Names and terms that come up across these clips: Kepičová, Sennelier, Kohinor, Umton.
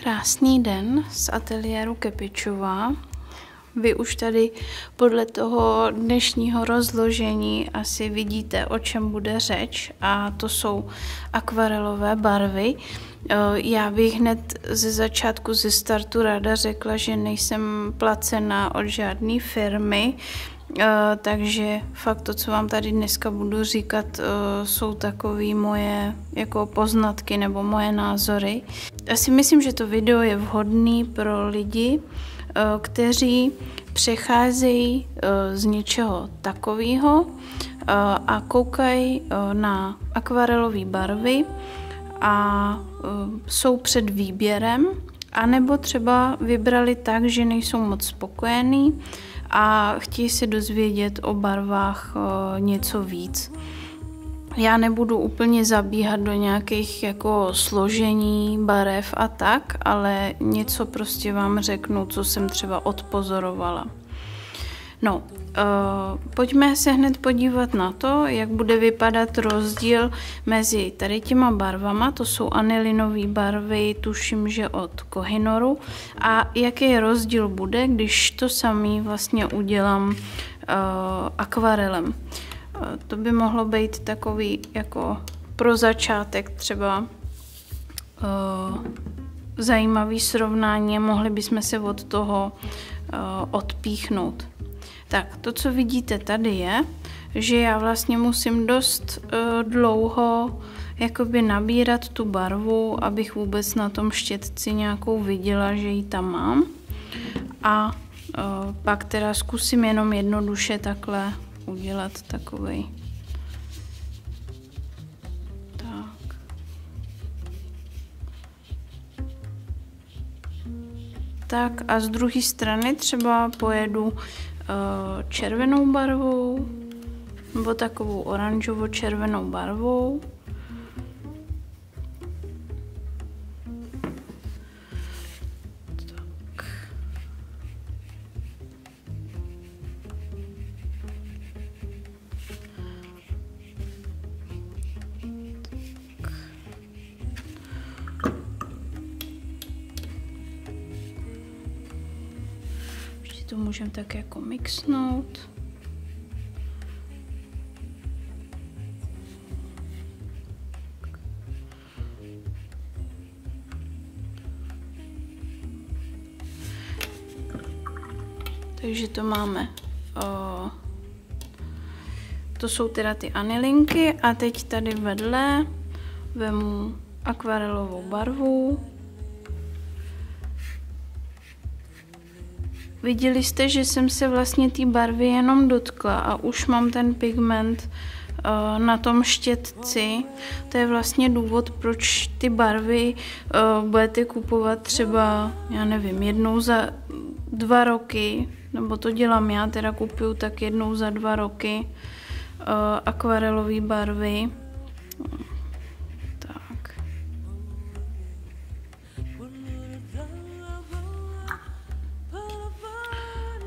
Krásný den z ateliéru Kepičová. Vy už tady podle toho dnešního rozložení asi vidíte, o čem bude řeč, a to jsou akvarelové barvy. Já bych hned ze startu ráda řekla, že nejsem placená od žádné firmy, takže fakt to, co vám tady dneska budu říkat, jsou takové moje jako poznatky nebo moje názory. Já si myslím, že to video je vhodné pro lidi, kteří přecházejí z něčeho takového a koukají na akvarelové barvy a jsou před výběrem, anebo třeba vybrali tak, že nejsou moc spokojení a chtějí se dozvědět o barvách něco víc. Já nebudu úplně zabíhat do nějakých jako složení barev a tak, ale něco prostě vám řeknu, co jsem třeba odpozorovala. No, pojďme se hned podívat na to, jak bude vypadat rozdíl mezi tady těma barvama, to jsou anilinové barvy, tuším, že od Kohinoru, a jaký rozdíl bude, když to samý vlastně udělám akvarelem. To by mohlo být takový jako pro začátek třeba zajímavý srovnání, mohli bychom se od toho odpíchnout. Tak, to, co vidíte tady, je, že já vlastně musím dost dlouho jakoby nabírat tu barvu, abych vůbec na tom štětci nějakou viděla, že ji tam mám. A pak teda zkusím jenom jednoduše takhle udělat takovej. Tak. Tak a z druhé strany třeba pojedu červenou barvou nebo takovou oranžovo-červenou barvou. Tak. Tak. Ještě to můžeme tak jako mixnout. Takže to máme, to jsou teda ty anilinky, a teď tady vedle vemu akvarelovou barvu. Viděli jste, že jsem se vlastně té barvy jenom dotkla a už mám ten pigment na tom štětci. To je vlastně důvod, proč ty barvy budete kupovat třeba, já nevím, jednou za 2 roky, nebo to dělám já, teda kupuju tak jednou za 2 roky akvarelové barvy. Tak.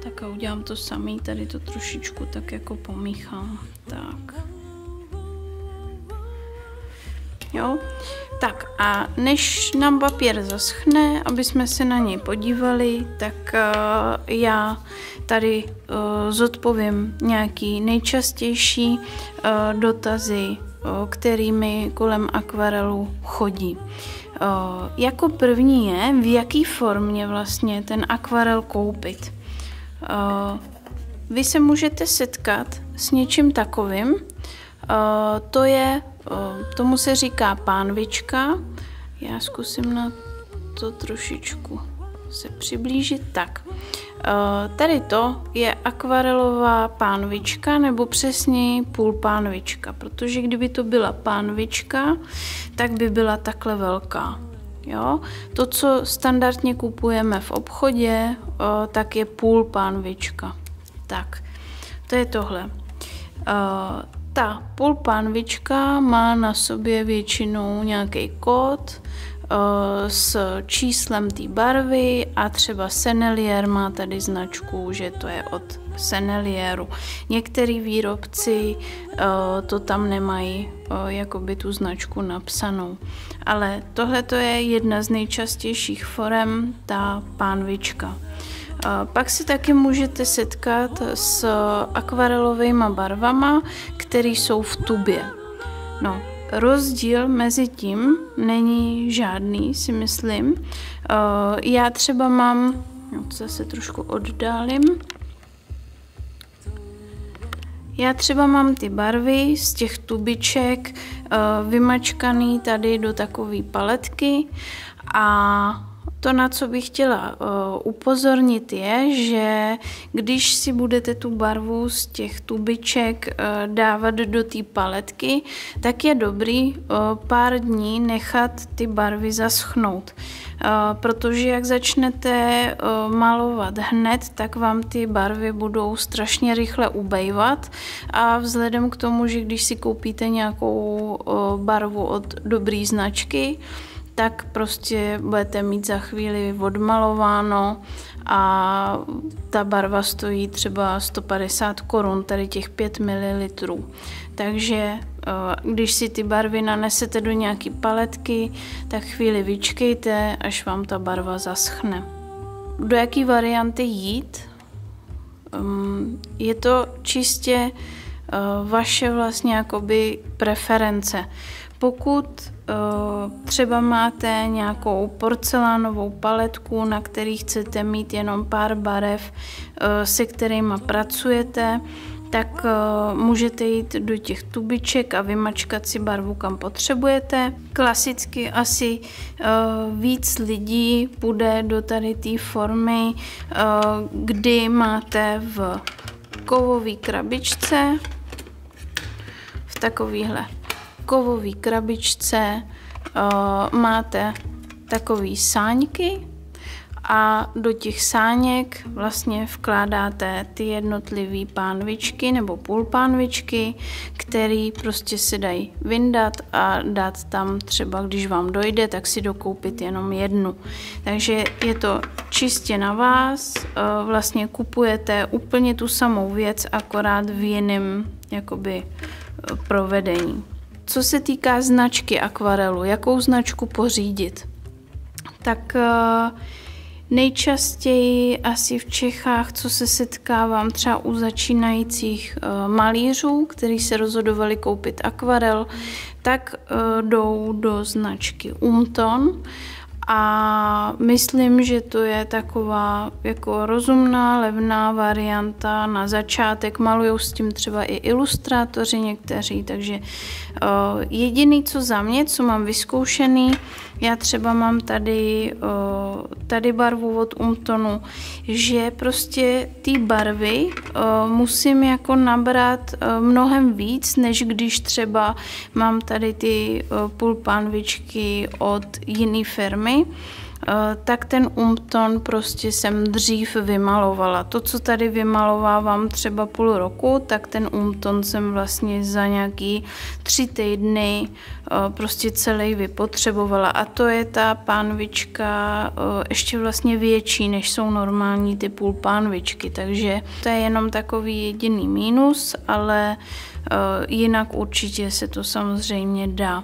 Tak a udělám to samý, tady to trošičku tak jako pomíchám. Tak. Jo? Tak a než nám papír zaschne, aby jsme se na něj podívali, tak já tady zodpovím nějaké nejčastější dotazy, kterými kolem akvarelu chodí. Jako první je, v jaký formě vlastně ten akvarel koupit. Vy se můžete setkat s něčím takovým, to je, tomu se říká pánvička. Já zkusím na to trošičku se přiblížit. Tak, tady to je akvarelová pánvička, nebo přesněji půl pánvička, protože kdyby to byla pánvička, tak by byla takhle velká. Jo? To, co standardně kupujeme v obchodě, tak je půl pánvička. Tak, to je tohle. Ta půl pánvička má na sobě většinou nějaký kód, s číslem té barvy a třeba Sennelier má tady značku, že to je od Sennelieru. Některý výrobci to tam nemají jakoby tu značku napsanou. Ale tohle to je jedna z nejčastějších forem, ta pánvička. Pak si taky můžete setkat s akvarelovými barvama, které jsou v tubě. No, rozdíl mezi tím není žádný, si myslím. Já třeba mám, zase trošku oddálím. Já třeba mám ty barvy z těch tubiček vymačkaný tady do takové paletky a to, na co bych chtěla upozornit, je, že když si budete tu barvu z těch tubiček dávat do té paletky, tak je dobrý pár dní nechat ty barvy zaschnout. Protože jak začnete malovat hned, tak vám ty barvy budou strašně rychle ubejvat a vzhledem k tomu, že když si koupíte nějakou barvu od dobré značky, tak prostě budete mít za chvíli odmalováno a ta barva stojí třeba 150 korun, tady těch 5 ml. Takže když si ty barvy nanesete do nějaké paletky, tak chvíli vyčkejte, až vám ta barva zaschne. Do jaké varianty jít? Je to čistě vaše vlastně jakoby preference. Pokud třeba máte nějakou porcelánovou paletku, na který chcete mít jenom pár barev, se kterými pracujete, tak můžete jít do těch tubiček a vymačkat si barvu, kam potřebujete. Klasicky asi víc lidí půjde do tady té formy, kdy máte v kovové krabičce, v takovýhle kovové krabičce máte takové sáňky a do těch sáněk vlastně vkládáte ty jednotlivé pánvičky nebo půlpánvičky, které prostě se dají vyndat a dát tam třeba, když vám dojde, tak si dokoupit jenom jednu. Takže je to čistě na vás, vlastně kupujete úplně tu samou věc, akorát v jiném jakoby provedení. Co se týká značky akvarelu, jakou značku pořídit, tak nejčastěji asi v Čechách, co se setkávám třeba u začínajících malířů, kteří se rozhodovali koupit akvarel, tak jdou do značky Umton. A myslím, že to je taková jako rozumná, levná varianta na začátek. Malujou s tím třeba i ilustrátoři někteří, takže jediný, co za mě, co mám vyzkoušený, já třeba mám tady barvu od Umtonu, že prostě ty barvy musím jako nabrat mnohem víc, než když třeba mám tady ty půlpánvičky od jiné firmy, tak ten Umton prostě jsem dřív vymalovala. To, co tady vymalovávám třeba půl roku, tak ten Umton jsem vlastně za nějaký 3 týdny prostě celý vypotřebovala. A to je ta pánvička ještě vlastně větší, než jsou normální ty půlpánvičky. Takže to je jenom takový jediný mínus, ale jinak určitě se to samozřejmě dá.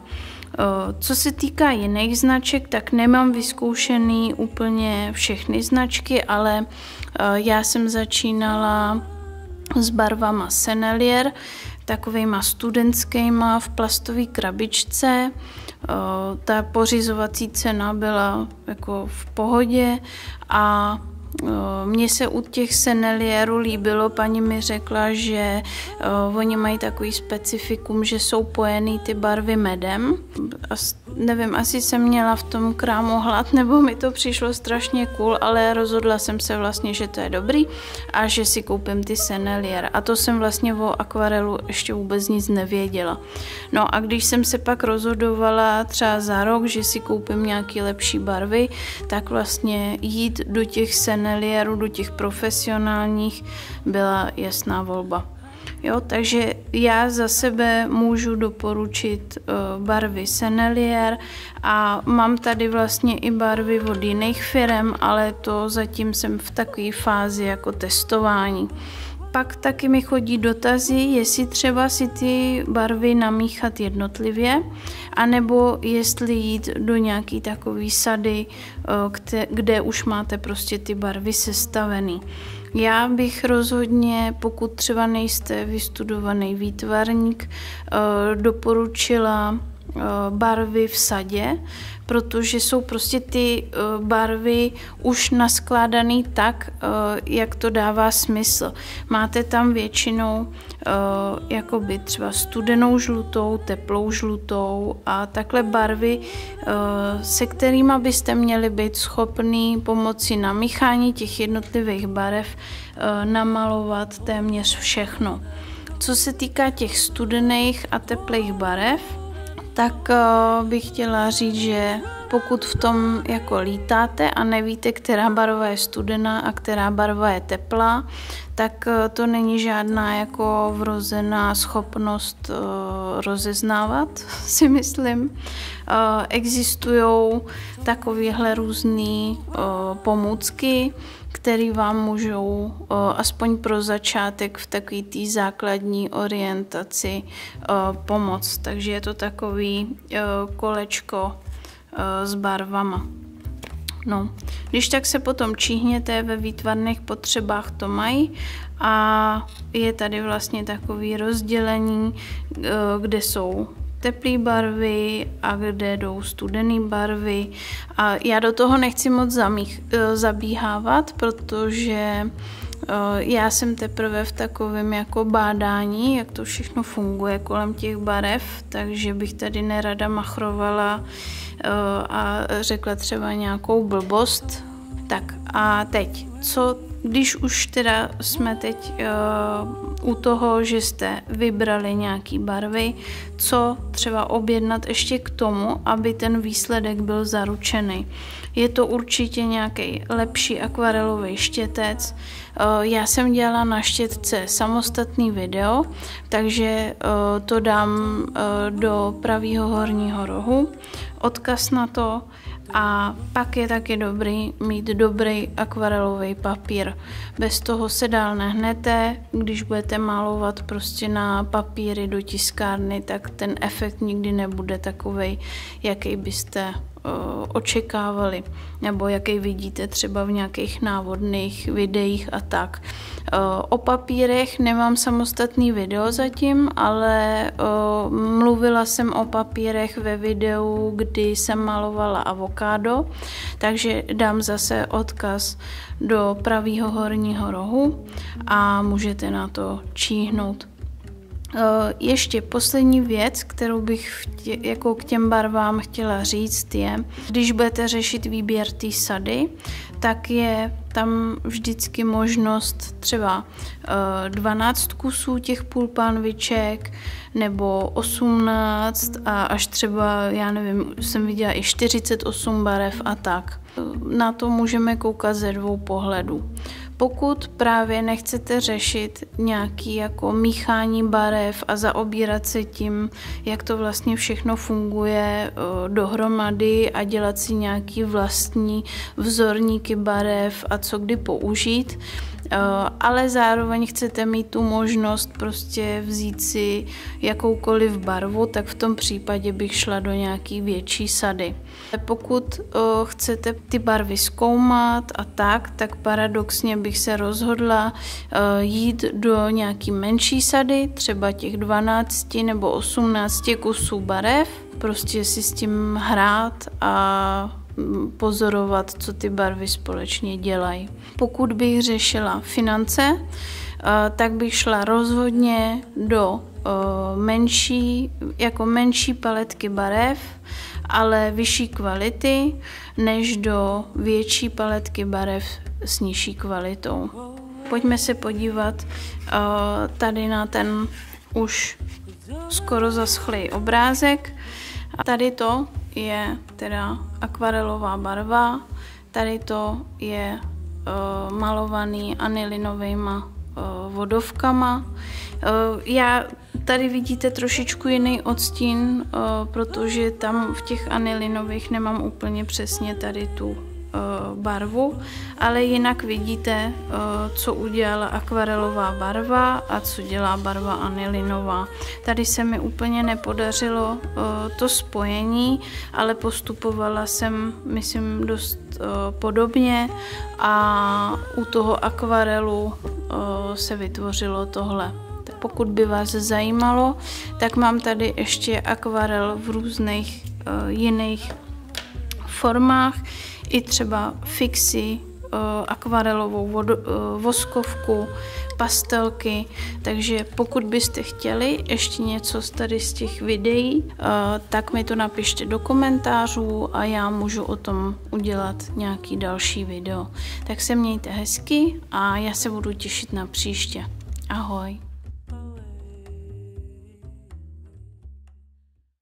Co se týká jiných značek, tak nemám vyzkoušený úplně všechny značky, ale já jsem začínala s barvama Sennelier, takovejma studentskýma v plastové krabičce. Ta pořizovací cena byla jako v pohodě a mně se u těch Sennelierů líbilo, paní mi řekla, že oni mají takový specifikum, že jsou pojený ty barvy medem. Nevím, asi jsem měla v tom krámu hlad, nebo mi to přišlo strašně cool, ale rozhodla jsem se vlastně, že to je dobrý a že si koupím ty Sennelier. A to jsem vlastně o akvarelu ještě vůbec nic nevěděla. No a když jsem se pak rozhodovala třeba za rok, že si koupím nějaké lepší barvy, tak vlastně jít do těch Sennelierů, do těch profesionálních, byla jasná volba. Jo, takže já za sebe můžu doporučit barvy Sennelier a mám tady vlastně i barvy od jiných firem, ale to zatím jsem v takové fázi jako testování. Pak taky mi chodí dotazy, jestli třeba si ty barvy namíchat jednotlivě, anebo jestli jít do nějaký takový sady, kde už máte prostě ty barvy sestavený. Já bych rozhodně, pokud třeba nejste vystudovaný výtvarník, doporučila barvy v sadě, protože jsou prostě ty barvy už naskládané tak, jak to dává smysl. Máte tam většinou jakoby třeba studenou žlutou, teplou žlutou a takhle barvy, se kterými byste měli být schopní pomocí namíchání těch jednotlivých barev namalovat téměř všechno. Co se týká těch studených a teplých barev, tak bych chtěla říct, že pokud v tom jako lítáte a nevíte, která barva je studená a která barva je teplá, tak to není žádná jako vrozená schopnost rozeznávat, si myslím. Existují takovéhle různé pomůcky, které vám můžou aspoň pro začátek v takové té základní orientaci pomoct. Takže je to takový kolečko s barvama. No. Když tak se potom číhněte, ve výtvarných potřebách to mají a je tady vlastně takové rozdělení, kde jsou teplé barvy a kde jdou studené barvy. A já do toho nechci moc zabíhávat, protože já jsem teprve v takovém jako bádání, jak to všechno funguje kolem těch barev, takže bych tady nerada machrovala a řekla třeba nějakou blbost. Tak a teď, co když už teda jsme teď u toho, že jste vybrali nějaký barvy, co třeba objednat ještě k tomu, aby ten výsledek byl zaručený. Je to určitě nějaký lepší akvarelový štětec. Já jsem dělala na štětce samostatný video, takže to dám do pravého horního rohu, odkaz na to. A pak je taky dobrý mít dobrý akvarelový papír. Bez toho se dál nehnete, když budete malovat prostě na papíry do tiskárny, tak ten efekt nikdy nebude takovej, jaký byste očekávali, nebo jaký vidíte třeba v nějakých návodných videích a tak. O papírech nemám samostatný video zatím, ale mluvila jsem o papírech ve videu, kdy jsem malovala avokádo, takže dám zase odkaz do pravého horního rohu a můžete na to číhnout. Ještě poslední věc, kterou bych jako k těm barvám chtěla říct, je, když budete řešit výběr té sady, tak je tam vždycky možnost třeba 12 kusů těch půlpánviček nebo 18 a až třeba, já nevím, jsem viděla i 48 barev a tak. Na to můžeme koukat ze dvou pohledů. Pokud právě nechcete řešit nějaké jako míchání barev a zaobírat se tím, jak to vlastně všechno funguje dohromady a dělat si nějaké vlastní vzorníky barev a co kdy použít, ale zároveň chcete mít tu možnost prostě vzít si jakoukoliv barvu, tak v tom případě bych šla do nějaký větší sady. Pokud chcete ty barvy zkoumat a tak, tak paradoxně bych se rozhodla jít do nějaký menší sady, třeba těch 12 nebo 18 kusů barev, prostě si s tím hrát a pozorovat, co ty barvy společně dělají. Pokud bych řešila finance, tak bych šla rozhodně do menší paletky barev, ale vyšší kvality, než do větší paletky barev s nižší kvalitou. Pojďme se podívat tady na ten už skoro zaschlý obrázek. A tady to je teda akvarelová barva, tady to je malovaný anilinovejma vodovkama. Já tady vidíte trošičku jiný odstín, protože tam v těch anilinových nemám úplně přesně tady tu barvu, ale jinak vidíte, co udělala akvarelová barva a co dělá barva anilinová. Tady se mi úplně nepodařilo to spojení, ale postupovala jsem, myslím, dost podobně a u toho akvarelu se vytvořilo tohle. Pokud by vás zajímalo, tak mám tady ještě akvarel v různých jiných formách, i třeba fixy, akvarelovou voskovku, pastelky, takže pokud byste chtěli ještě něco tady z těch videí, tak mi to napište do komentářů a já můžu o tom udělat nějaký další video. Tak se mějte hezky a já se budu těšit na příště. Ahoj!